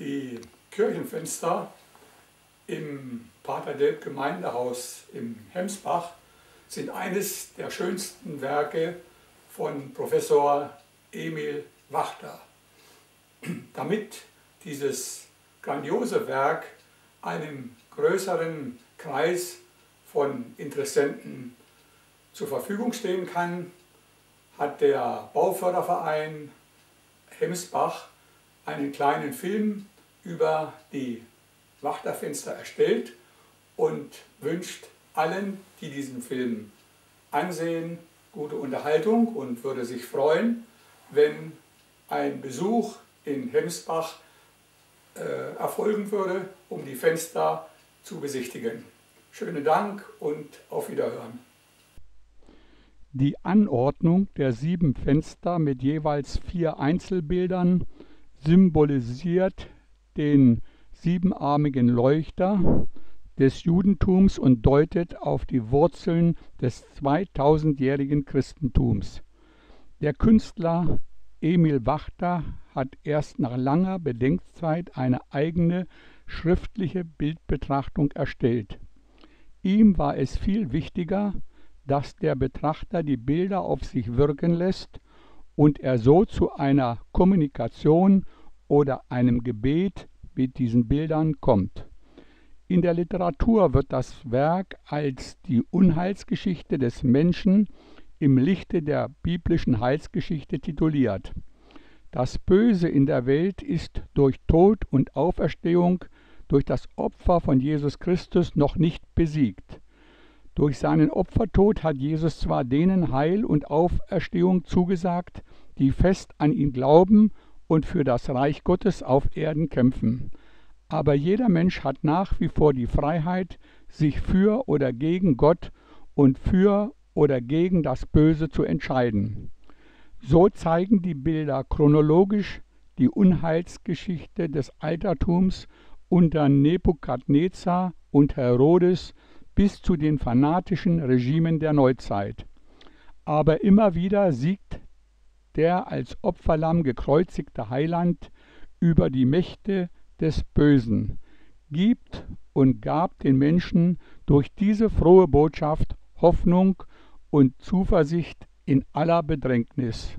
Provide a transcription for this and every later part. die Kirchenfenster im Pater-Delp-Gemeindehaus im Hemsbach sind eines der schönsten Werke von Professor Emil Wachter. Damit dieses grandiose Werk einem größeren Kreis von Interessenten zur Verfügung stehen kann, hat der Bauförderverein Hemsbach einen kleinen Film über die Wachter-Fenster erstellt und wünscht allen, die diesen Film ansehen, gute Unterhaltung und würde sich freuen, wenn ein Besuch in Hemsbach erfolgen würde, um die Fenster zu besichtigen. Schönen Dank und auf Wiederhören. Die Anordnung der 7 Fenster mit jeweils 4 Einzelbildern symbolisiert den siebenarmigen Leuchter des Judentums und deutet auf die Wurzeln des 2000-jährigen Christentums. Der Künstler Emil Wachter hat erst nach langer Bedenkzeit eine eigene schriftliche Bildbetrachtung erstellt. Ihm war es viel wichtiger, dass der Betrachter die Bilder auf sich wirken lässt und er so zu einer Kommunikation oder einem Gebet mit diesen Bildern kommt. In der Literatur wird das Werk als die Unheilsgeschichte des Menschen im Lichte der biblischen Heilsgeschichte tituliert. Das Böse in der Welt ist durch Tod und Auferstehung durch das Opfer von Jesus Christus noch nicht besiegt. Durch seinen Opfertod hat Jesus zwar denen Heil und Auferstehung zugesagt, die fest an ihn glauben und für das Reich Gottes auf Erden kämpfen. Aber jeder Mensch hat nach wie vor die Freiheit, sich für oder gegen Gott und für oder gegen das Böse zu entscheiden. So zeigen die Bilder chronologisch die Unheilsgeschichte des Altertums unter Nebukadnezar und Herodes bis zu den fanatischen Regimen der Neuzeit. Aber immer wieder siegt der als Opferlamm gekreuzigte Heiland über die Mächte des Bösen, gibt und gab den Menschen durch diese frohe Botschaft Hoffnung und Zuversicht in aller Bedrängnis.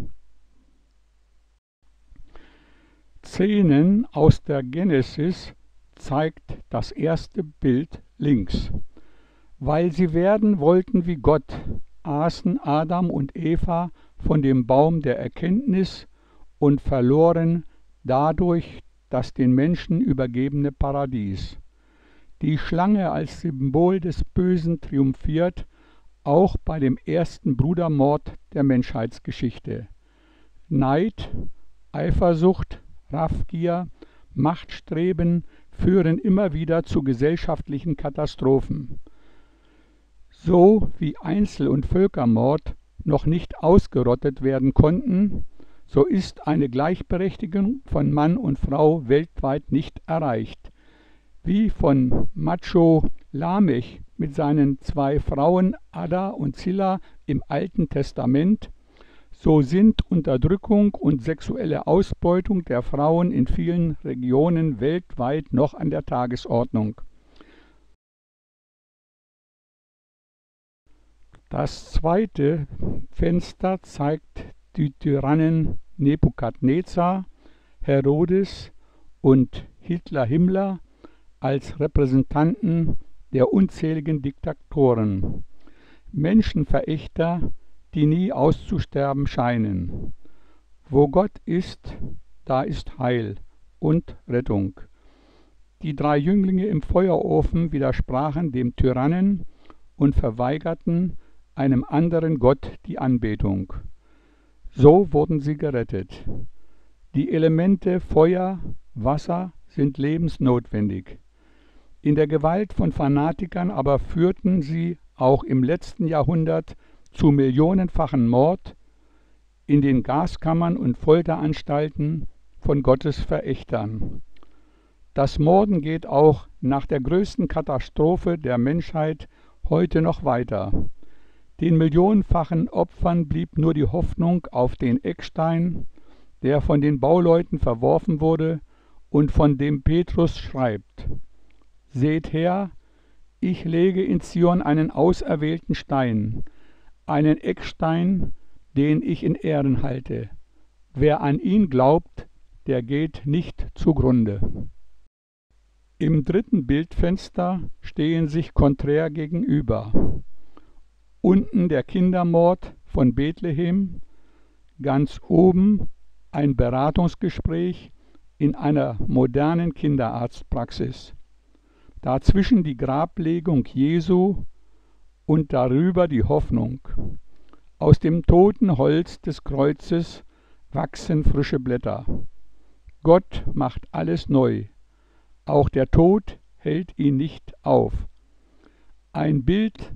Szenen aus der Genesis zeigt das erste Bild links. Weil sie werden wollten wie Gott, aßen Adam und Eva von dem Baum der Erkenntnis und verloren dadurch das den Menschen übergebene Paradies. Die Schlange als Symbol des Bösen triumphiert, auch bei dem ersten Brudermord der Menschheitsgeschichte. Neid, Eifersucht, Raffgier, Machtstreben führen immer wieder zu gesellschaftlichen Katastrophen. So wie Einzel- und Völkermord noch nicht ausgerottet werden konnten, so ist eine Gleichberechtigung von Mann und Frau weltweit nicht erreicht. Wie von Macho Lamech mit seinen 2 Frauen Ada und Zilla im Alten Testament, so sind Unterdrückung und sexuelle Ausbeutung der Frauen in vielen Regionen weltweit noch an der Tagesordnung. Das zweite Fenster zeigt die Tyrannen Nebukadnezar, Herodes und Himmler als Repräsentanten der unzähligen Diktatoren, Menschenverächter, die nie auszusterben scheinen. Wo Gott ist, da ist Heil und Rettung. Die 3 Jünglinge im Feuerofen widersprachen dem Tyrannen und verweigerten einem anderen Gott die Anbetung. So wurden sie gerettet. Die Elemente Feuer, Wasser sind lebensnotwendig. In der Gewalt von Fanatikern aber führten sie auch im letzten Jahrhundert zu millionenfachen Mord in den Gaskammern und Folteranstalten von Gottes Verächtern. Das Morden geht auch nach der größten Katastrophe der Menschheit heute noch weiter. Den millionenfachen Opfern blieb nur die Hoffnung auf den Eckstein, der von den Bauleuten verworfen wurde und von dem Petrus schreibt: Seht her, ich lege in Zion einen auserwählten Stein, einen Eckstein, den ich in Ehren halte. Wer an ihn glaubt, der geht nicht zugrunde. Im dritten Bildfenster stehen sich konträr gegenüber. Unten der Kindermord von Bethlehem, ganz oben ein Beratungsgespräch in einer modernen Kinderarztpraxis. Dazwischen die Grablegung Jesu und darüber die Hoffnung. Aus dem toten Holz des Kreuzes wachsen frische Blätter. Gott macht alles neu. Auch der Tod hält ihn nicht auf. Ein Bild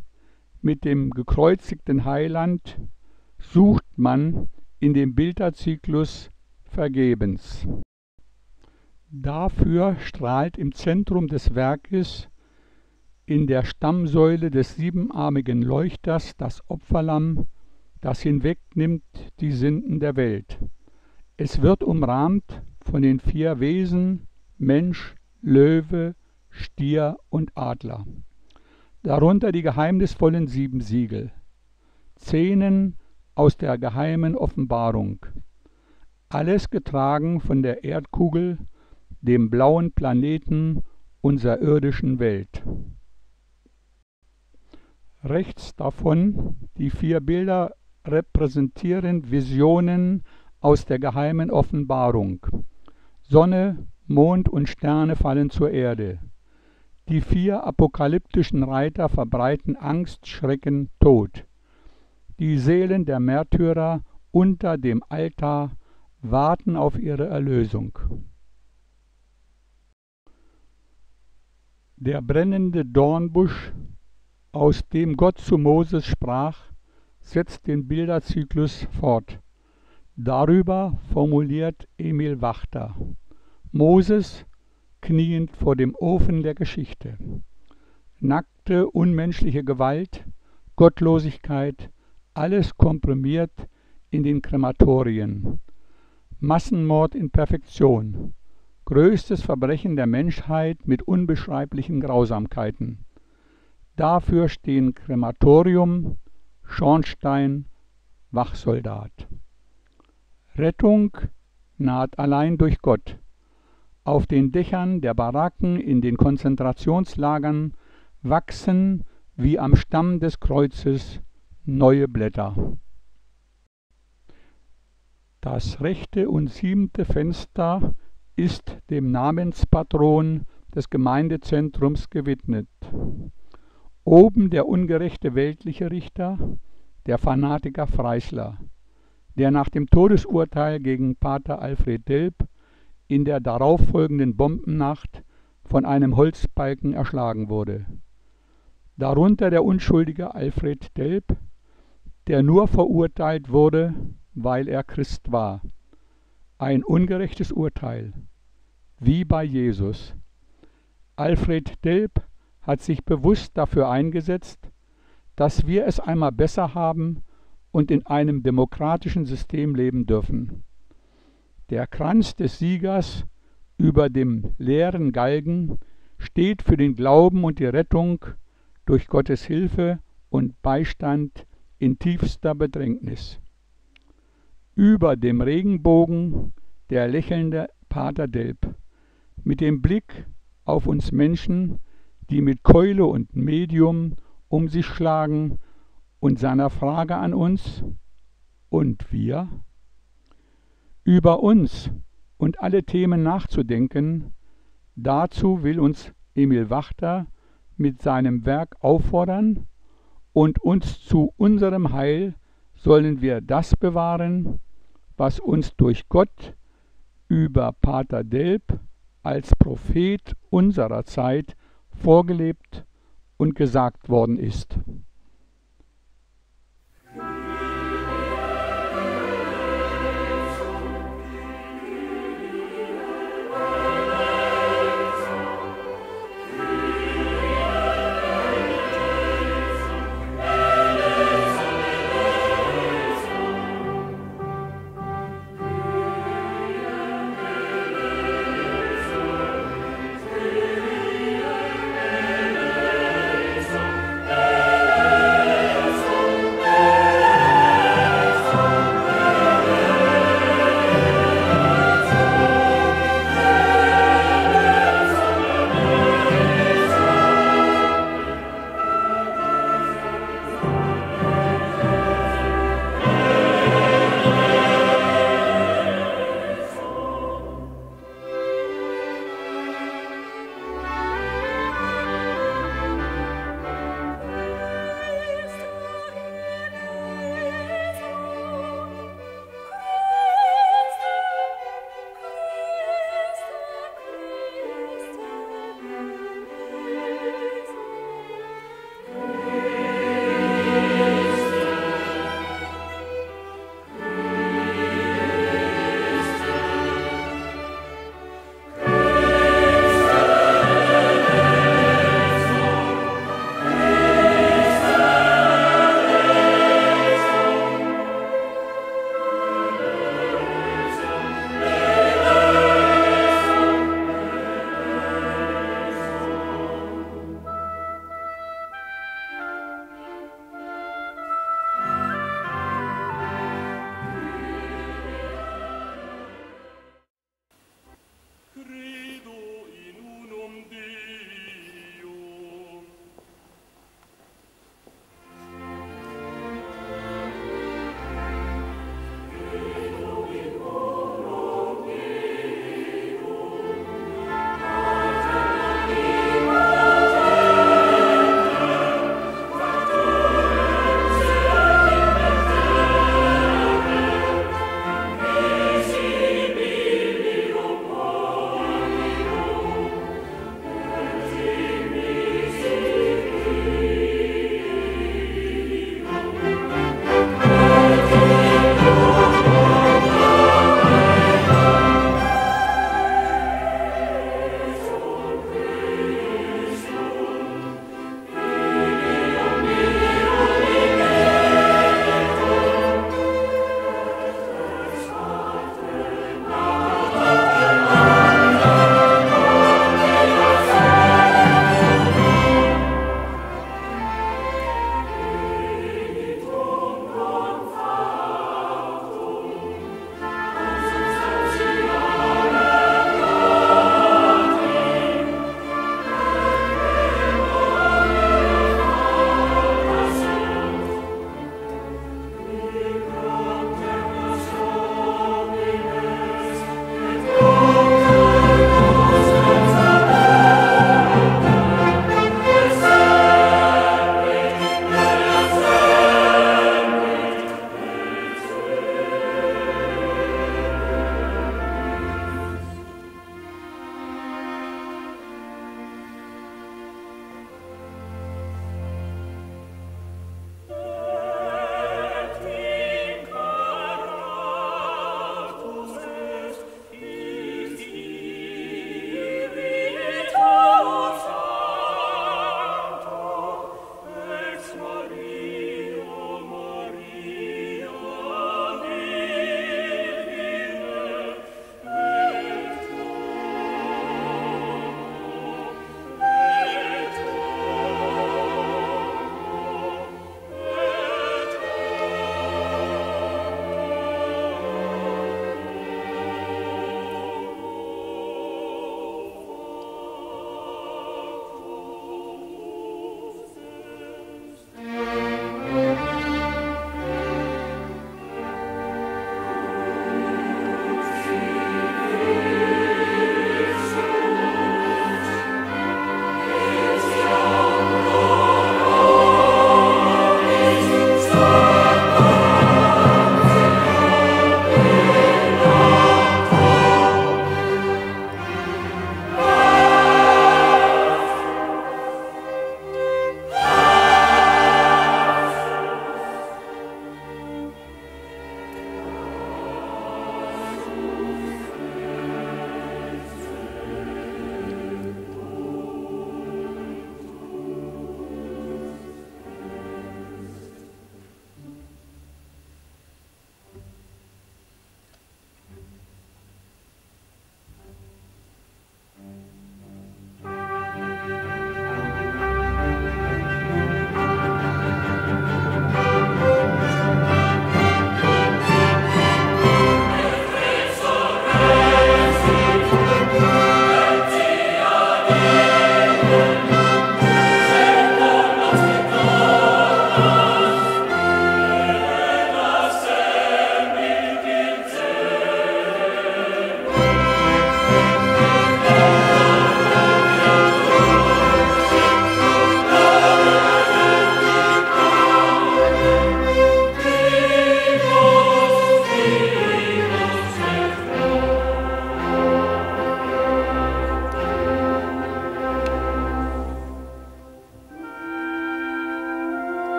mit dem gekreuzigten Heiland sucht man in dem Bilderzyklus vergebens. Dafür strahlt im Zentrum des Werkes in der Stammsäule des siebenarmigen Leuchters das Opferlamm, das hinwegnimmt die Sünden der Welt. Es wird umrahmt von den vier Wesen Mensch, Löwe, Stier und Adler. Darunter die geheimnisvollen sieben Siegel, Szenen aus der geheimen Offenbarung. Alles getragen von der Erdkugel, dem blauen Planeten unserer irdischen Welt. Rechts davon die vier Bilder repräsentieren Visionen aus der geheimen Offenbarung. Sonne, Mond und Sterne fallen zur Erde. Die vier apokalyptischen Reiter verbreiten Angst, Schrecken, Tod. Die Seelen der Märtyrer unter dem Altar warten auf ihre Erlösung. Der brennende Dornbusch, aus dem Gott zu Moses sprach, setzt den Bilderzyklus fort. Darüber formuliert Emil Wachter: Moses kniend vor dem Ofen der Geschichte. Nackte, unmenschliche Gewalt, Gottlosigkeit, alles komprimiert in den Krematorien. Massenmord in Perfektion. Größtes Verbrechen der Menschheit mit unbeschreiblichen Grausamkeiten. Dafür stehen Krematorium, Schornstein, Wachsoldat. Rettung naht allein durch Gott. Auf den Dächern der Baracken in den Konzentrationslagern wachsen wie am Stamm des Kreuzes neue Blätter. Das rechte und siebte Fenster ist dem Namenspatron des Gemeindezentrums gewidmet. Oben der ungerechte weltliche Richter, der Fanatiker Freisler, der nach dem Todesurteil gegen Pater Alfred Delp in der darauffolgenden Bombennacht von einem Holzbalken erschlagen wurde. Darunter der unschuldige Alfred Delp, der nur verurteilt wurde, weil er Christ war. Ein ungerechtes Urteil, wie bei Jesus. Alfred Delp hat sich bewusst dafür eingesetzt, dass wir es einmal besser haben und in einem demokratischen System leben dürfen. Der Kranz des Siegers über dem leeren Galgen steht für den Glauben und die Rettung durch Gottes Hilfe und Beistand in tiefster Bedrängnis. Über dem Regenbogen der lächelnde Pater Delp, mit dem Blick auf uns Menschen, die mit Keule und Medium um sich schlagen, und seiner Frage an uns: Und wir? Über uns und alle Themen nachzudenken, dazu will uns Emil Wachter mit seinem Werk auffordern, und uns zu unserem Heil sollen wir das bewahren, was uns durch Gott über Pater Delp als Prophet unserer Zeit vorgelebt und gesagt worden ist.